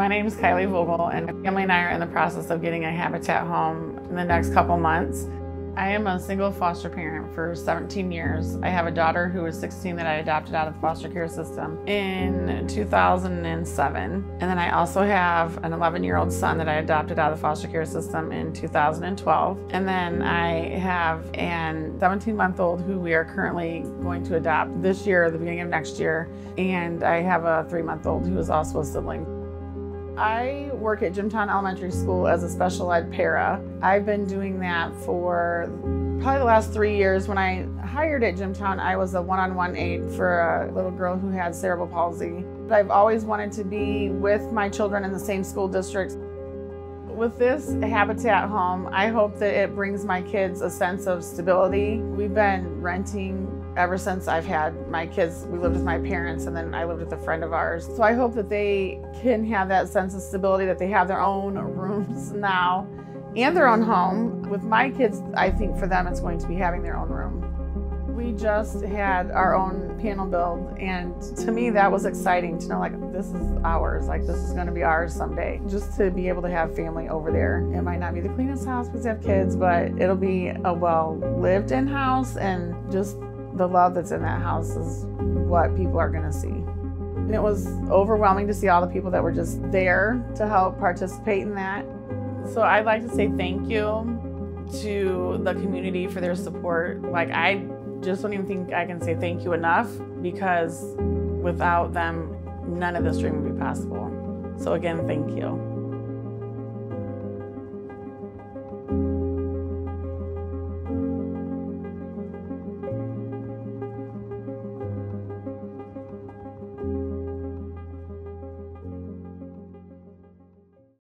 My name is Kylie Vogel, and my family and I are in the process of getting a Habitat home in the next couple months. I am a single foster parent for 17 years. I have a daughter who is 16 that I adopted out of the foster care system in 2007. And then I also have an 11-year-old son that I adopted out of the foster care system in 2012. And then I have an 17-month-old who we are currently going to adopt this year or the beginning of next year. And I have a 3-month-old who is also a sibling. I work at Jimtown Elementary School as a special ed para. I've been doing that for probably the last 3 years. When I hired at Jimtown, I was a one-on-one aide for a little girl who had cerebral palsy. But I've always wanted to be with my children in the same school districts. With this Habitat home, I hope that it brings my kids a sense of stability. We've been renting ever since I've had my kids. We lived with my parents, and then I lived with a friend of ours. So I hope that they can have that sense of stability, that they have their own rooms now and their own home. With my kids, I think for them it's going to be having their own room. We just had our own panel build, and to me that was exciting to know, like, this is ours, like this is going to be ours someday. Just to be able to have family over there. It might not be the cleanest house because they have kids, but it'll be a well-lived-in house, and just the love that's in that house is what people are going to see. And it was overwhelming to see all the people that were just there to help participate in that. So I'd like to say thank you to the community for their support. Like, I just don't even think I can say thank you enough, because without them, none of this dream would be possible. So again, thank you.